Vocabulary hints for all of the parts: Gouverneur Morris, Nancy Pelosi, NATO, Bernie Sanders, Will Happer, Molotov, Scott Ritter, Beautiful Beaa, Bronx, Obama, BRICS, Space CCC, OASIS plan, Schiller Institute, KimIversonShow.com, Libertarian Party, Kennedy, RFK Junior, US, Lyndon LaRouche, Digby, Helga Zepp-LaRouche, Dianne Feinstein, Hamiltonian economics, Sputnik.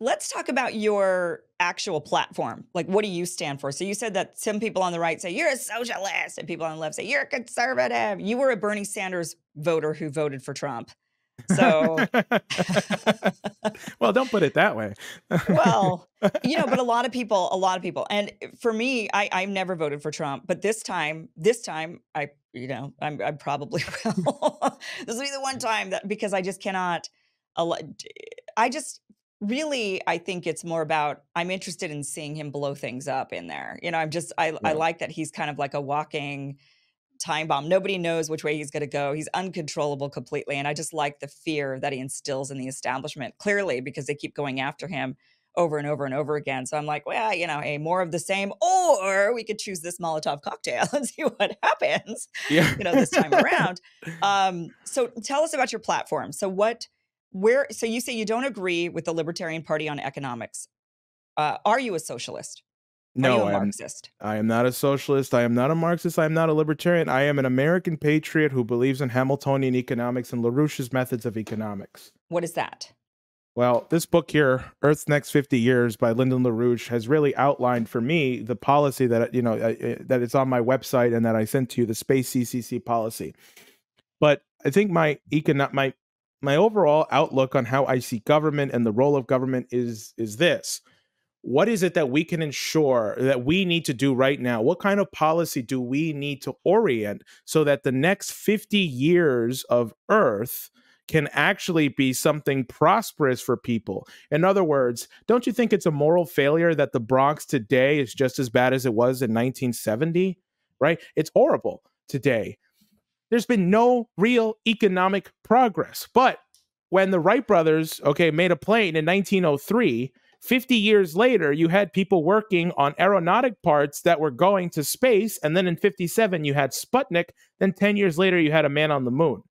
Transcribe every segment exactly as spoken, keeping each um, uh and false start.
Let's talk about your actual platform. Like, what do you stand for? So you said that some people on the right say, you're a socialist, and people on the left say, you're a conservative. You were a Bernie Sanders voter who voted for Trump. So, well, don't put it that way. Well, you know, but a lot of people, a lot of people, and for me, I, I've never voted for Trump, but this time, this time I, you know, I'm, I probably will. This will be the one time that, because I just cannot, I just really, I think it's more about, I'm interested in seeing him blow things up in there. You know, I'm just, I, yeah. I like that he's kind of like a walking time bomb. Nobody knows which way he's going to go. He's uncontrollable completely. And I just like the fear that he instills in the establishment, clearly, because they keep going after him over and over and over again. So I'm like, well, you know, hey, more of the same, or we could choose this Molotov cocktail and see what happens, yeah. you know, this time around. Um, so tell us about your platform. So what, where, so you say you don't agree with the Libertarian Party on economics. Uh, are you a socialist? No, I am, I am not a socialist. I am not a Marxist. I am not a libertarian. I am an American patriot who believes in Hamiltonian economics and LaRouche's methods of economics. What is that? Well, this book here, Earth's Next fifty years by Lyndon LaRouche, has really outlined for me the policy that, you know, uh, that it's on my website and that I sent to you, the Space C C C policy. But I think my econo my my overall outlook on how I see government and the role of government is is this. What is it that we can ensure that we need to do right now? What kind of policy do we need to orient so that the next fifty years of Earth can actually be something prosperous for people? In other words, don't you think it's a moral failure that the Bronx today is just as bad as it was in nineteen seventy, right? It's horrible today. There's been no real economic progress. But when the Wright brothers, okay, made a plane in nineteen oh three, fifty years later, you had people working on aeronautic parts that were going to space. And then in fifty-seven, you had Sputnik. Then ten years later, you had a man on the moon.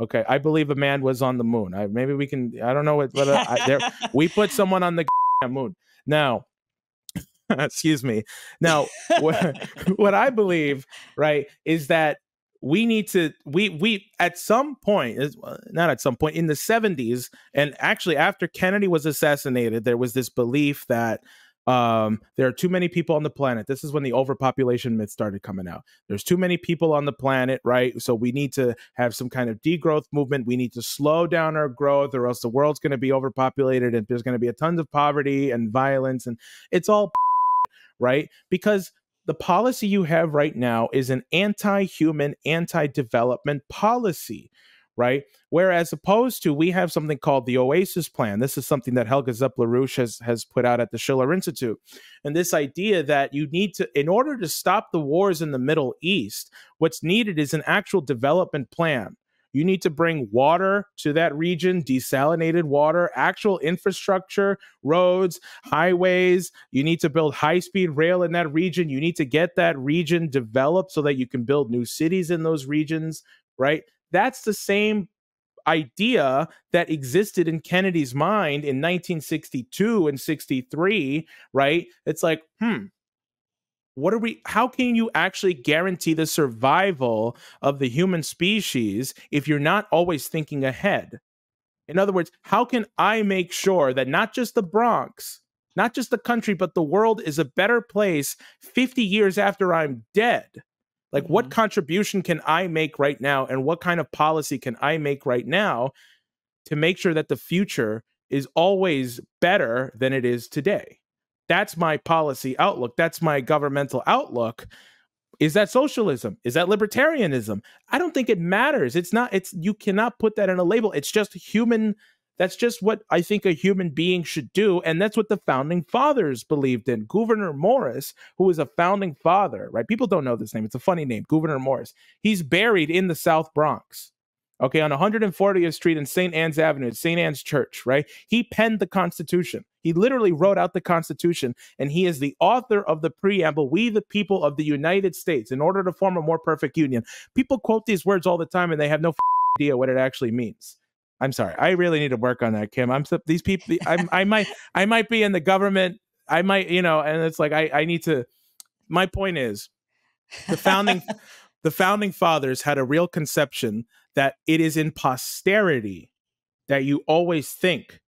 Okay, I believe a man was on the moon. I, maybe we can, I don't know what, but uh, I, there, we put someone on the moon. Now, excuse me. Now, what, what I believe, right, is that we need to, we, we, at some point, not at some point, in the seventies, and actually after Kennedy was assassinated, there was this belief that um, there are too many people on the planet. This is when the overpopulation myth started coming out. There's too many people on the planet, right? So we need to have some kind of degrowth movement. We need to slow down our growth, or else the world's going to be overpopulated and there's going to be a ton of poverty and violence. And it's all, right? Because the policy you have right now is an anti-human, anti-development policy, right? Whereas opposed to, we have something called the OASIS plan. This is something that Helga Zepp-LaRouche has, has put out at the Schiller Institute. And this idea that you need to, in order to stop the wars in the Middle East, what's needed is an actual development plan. You need to bring water to that region, desalinated water, actual infrastructure, roads, highways. You need to build high-speed rail in that region. You need to get that region developed so that you can build new cities in those regions, right? That's the same idea that existed in Kennedy's mind in nineteen sixty-two and sixty-three, right? It's like, hmm. What are we, how can you actually guarantee the survival of the human species if you're not always thinking ahead? In other words, how can I make sure that not just the Bronx, not just the country, but the world is a better place fifty years after I'm dead? Like, mm-hmm. what contribution can I make right now? And what kind of policy can I make right now to make sure that the future is always better than it is today? That's my policy outlook. That's my governmental outlook. Is that socialism? Is that libertarianism? I don't think it matters. It's not, it's, you cannot put that in a label. It's just human. That's just what I think a human being should do. And that's what the founding fathers believed in. Gouverneur Morris, who was a founding father, right? People don't know this name. It's a funny name, Gouverneur Morris. He's buried in the South Bronx. Okay, on one hundred fortieth street and Saint Anne's Avenue, at Saint Anne's Church, right? He penned the Constitution. He literally wrote out the Constitution, and he is the author of the preamble, we the people of the United States, in order to form a more perfect union. People quote these words all the time, and they have no idea what it actually means. I'm sorry. I really need to work on that, Kim. I'm these people. I'm, I might, I might be in the government. I might, you know, and it's like I, I need to. My point is, the founding, the founding fathers had a real conception that it is in posterity that you always think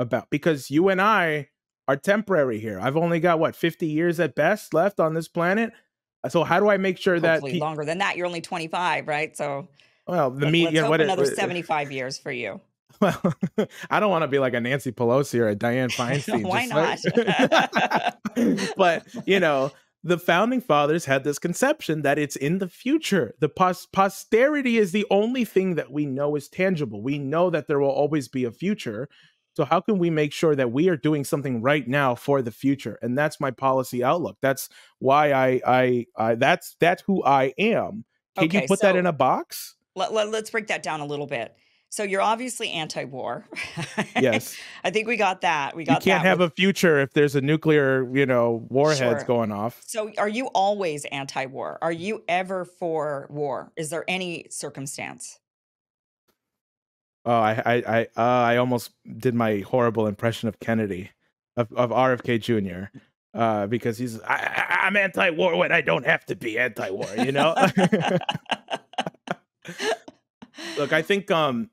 about, because you and I are temporary here. I've only got, what, fifty years at best left on this planet. So how do I make sure that hopefully longer than that? You're only twenty-five, right? So well, the media, what, another seventy-five years for you. Well, I don't want to be like a Nancy Pelosi or a Dianne Feinstein. Why not? But, you know, the founding fathers had this conception that it's in the future. The pos posterity is the only thing that we know is tangible. We know that there will always be a future. So how can we make sure that we are doing something right now for the future? And that's my policy outlook. That's why I, I, I that's, that's who I am. Can okay, you put so that in a box? Let, let, let's break that down a little bit. So you're obviously anti-war. Yes. I think we got that. We got that. You can't that have with... a future if there's a nuclear, you know, warheads sure. going off. So are you always anti-war? Are you ever for war? Is there any circumstance? Oh, I I I, uh, I almost did my horrible impression of Kennedy, of, of R F K Junior, uh, because he's, I, I, I'm anti-war when I don't have to be anti-war, you know? Look, I think... um.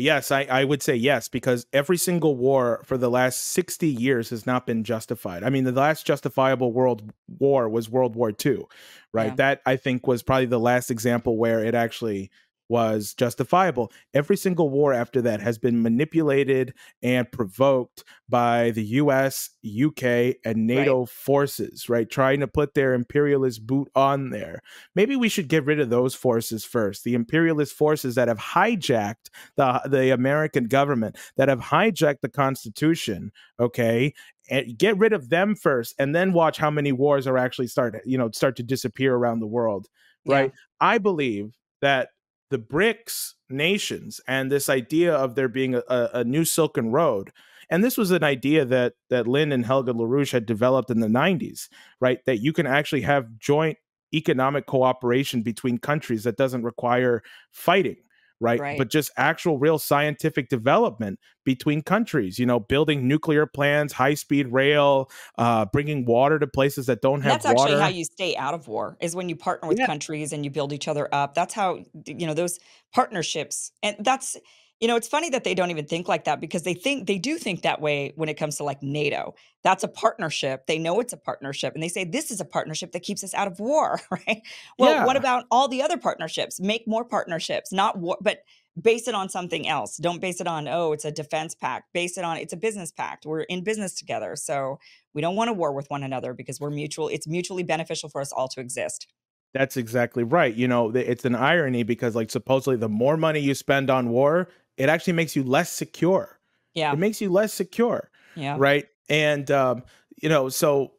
Yes, I, I would say yes, because every single war for the last sixty years has not been justified. I mean, the last justifiable world war was World War Two, right? Yeah. That, I think, was probably the last example where it actually was justifiable. Every single war after that has been manipulated and provoked by the U S, U K, and NATO right. forces, right? Trying to put their imperialist boot on there. Maybe we should get rid of those forces first. The imperialist forces that have hijacked the, the American government, that have hijacked the Constitution, okay? And get rid of them first, and then watch how many wars are actually started, you know, start to disappear around the world, right? Yeah. I believe that the BRICS nations and this idea of there being a, a new Silken Road. And this was an idea that, that Lyndon and Helga LaRouche had developed in the nineties, right? That you can actually have joint economic cooperation between countries that doesn't require fighting, right? right? But just actual real scientific development between countries, you know, building nuclear plants, high-speed rail, uh, bringing water to places that don't have water. That's actually how you stay out of war, is when you partner with yeah. countries and you build each other up. That's how, you know, those partnerships. And that's, you know, it's funny that they don't even think like that, because they think, they do think that way when it comes to like NATO. That's a partnership. They know it's a partnership. And they say, this is a partnership that keeps us out of war, right? Well, yeah. what about all the other partnerships? Make more partnerships, not war, but base it on something else. Don't base it on, oh, it's a defense pact. Base it on, it's a business pact. We're in business together. So we don't want to war with one another, because we're mutual. It's mutually beneficial for us all to exist. That's exactly right. You know, it's an irony, because like supposedly the more money you spend on war, it actually makes you less secure. Yeah. It makes you less secure. Yeah. Right. And, um, you know, so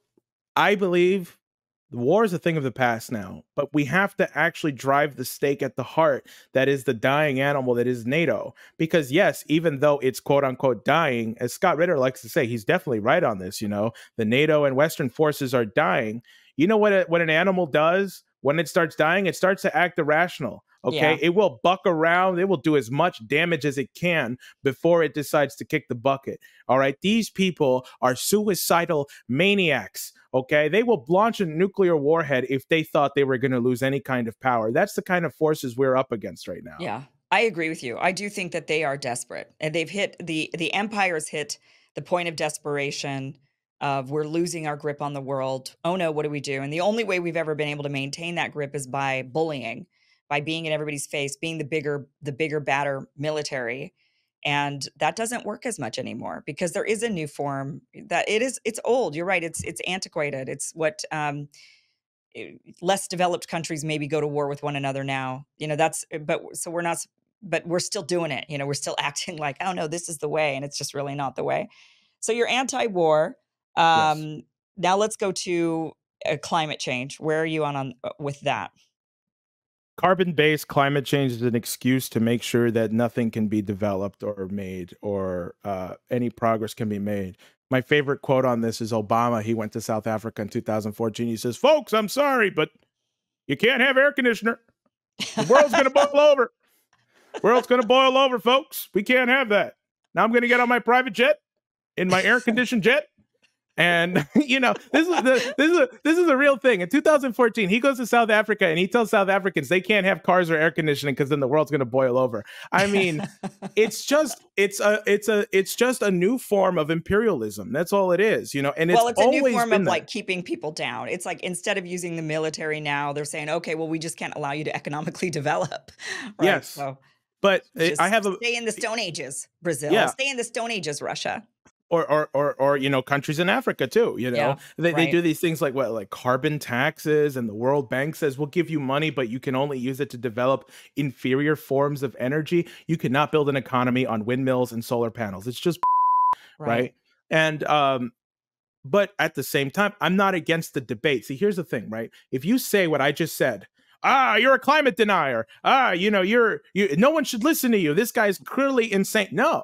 I believe war is a thing of the past now, but we have to actually drive the stake at the heart that is the dying animal that is NATO. Because yes, even though it's quote unquote dying, as Scott Ritter likes to say, he's definitely right on this, you know, the NATO and Western forces are dying. You know what, a, what an animal does when it starts dying? It starts to act irrational. Okay, yeah. It will buck around. It will do as much damage as it can before it decides to kick the bucket. All right, these people are suicidal maniacs. Okay, they will launch a nuclear warhead if they thought they were going to lose any kind of power. That's the kind of forces we're up against right now. Yeah, I agree with you. I do think that they are desperate, and they've hit the the empire's hit the point of desperation. Of we're losing our grip on the world. Oh no, what do we do? And the only way we've ever been able to maintain that grip is by bullying. By being in everybody's face, being the bigger, the bigger, badder military. And that doesn't work as much anymore, because there is a new form that it is, it's old. You're right. It's, it's antiquated. It's what um, less developed countries maybe go to war with one another now, you know, that's, but so we're not, but we're still doing it. You know, we're still acting like, oh no, this is the way. And it's just really not the way. So you're anti-war. Um, yes. Now let's go to uh, climate change. Where are you on, on with that? Carbon-based climate change is an excuse to make sure that nothing can be developed or made, or uh, any progress can be made. My favorite quote on this is Obama. He went to South Africa in two thousand fourteen. He says, folks, I'm sorry, but you can't have air conditioner. The world's going to boil over. The world's going to boil over, folks. We can't have that. Now I'm going to get on my private jet, in my air-conditioned jet, And, you know, this is the, this is a, this is a real thing. In two thousand fourteen, he goes to South Africa and he tells South Africans they can't have cars or air conditioning because then the world's going to boil over. I mean, it's just it's a it's a it's just a new form of imperialism. That's all it is, you know. And it's well, it's a new form of like keeping people down. It's like instead of using the military now, they're saying, okay, well, we just can't allow you to economically develop. Right? Yes, so but just I have a stay in the Stone Ages, Brazil. Yeah. Stay in the Stone Ages, Russia. Or, or, or, or, you know, countries in Africa, too, you know, yeah, they, right. they do these things like what, like carbon taxes, and the World Bank says, we'll give you money, but you can only use it to develop inferior forms of energy. You cannot build an economy on windmills and solar panels. It's just right. right. And um, but at the same time, I'm not against the debate. See, here's the thing, right? If you say what I just said, ah, you're a climate denier. Ah, you know, you're you. No one should listen to you. This guy's clearly insane. No.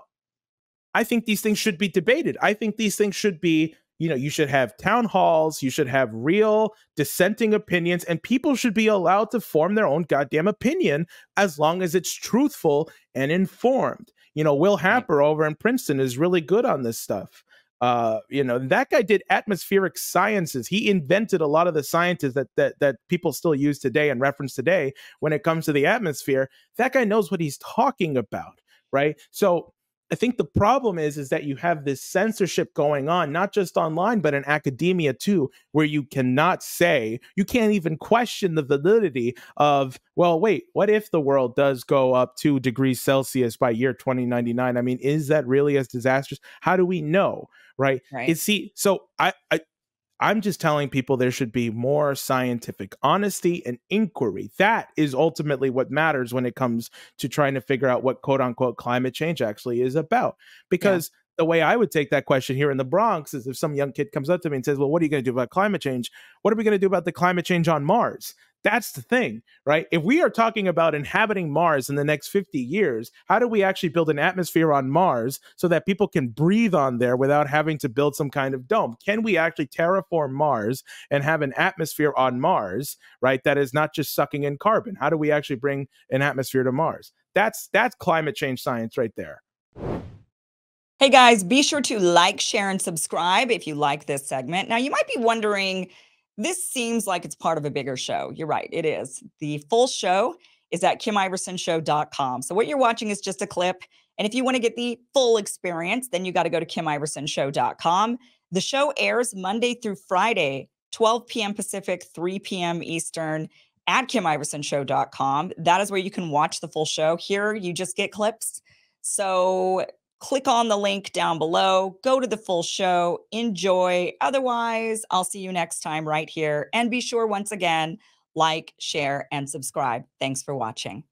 I think these things should be debated. I think these things should be, you know, you should have town halls, you should have real dissenting opinions, and people should be allowed to form their own goddamn opinion as long as it's truthful and informed. You know, Will Happer over in Princeton is really good on this stuff. Uh, you know, that guy did atmospheric sciences. He invented a lot of the sciences that, that, that people still use today and reference today when it comes to the atmosphere. That guy knows what he's talking about, right? So I think the problem is, is that you have this censorship going on, not just online, but in academia too, where you cannot say, you can't even question the validity of, well, wait, what if the world does go up two degrees Celsius by year twenty ninety-nine? I mean, is that really as disastrous? How do we know, right? Right. It's, see, so I, I, I'm just telling people there should be more scientific honesty and inquiry. That is ultimately what matters when it comes to trying to figure out what quote unquote climate change actually is about. Because yeah. the way I would take that question here in the Bronx is if some young kid comes up to me and says, well, what are you going to do about climate change? What are we going to do about the climate change on Mars? That's the thing, right? If we are talking about inhabiting Mars in the next fifty years, how do we actually build an atmosphere on Mars so that people can breathe on there without having to build some kind of dome? Can we actually terraform Mars and have an atmosphere on Mars, right, that is not just sucking in carbon? How do we actually bring an atmosphere to Mars? That's, that's climate change science right there. Hey guys, be sure to like, share, and subscribe if you like this segment. Now you might be wondering, this seems like it's part of a bigger show. You're right, it is. The full show is at Kim Iverson Show dot com. So what you're watching is just a clip. And if you want to get the full experience, then you got to go to Kim Iverson Show dot com. The show airs Monday through Friday, twelve p m Pacific, three p m Eastern at Kim Iverson Show dot com. That is where you can watch the full show. Here, you just get clips. So click on the link down below, go to the full show, enjoy. Otherwise, I'll see you next time right here. And be sure, once again, like, share, and subscribe. Thanks for watching.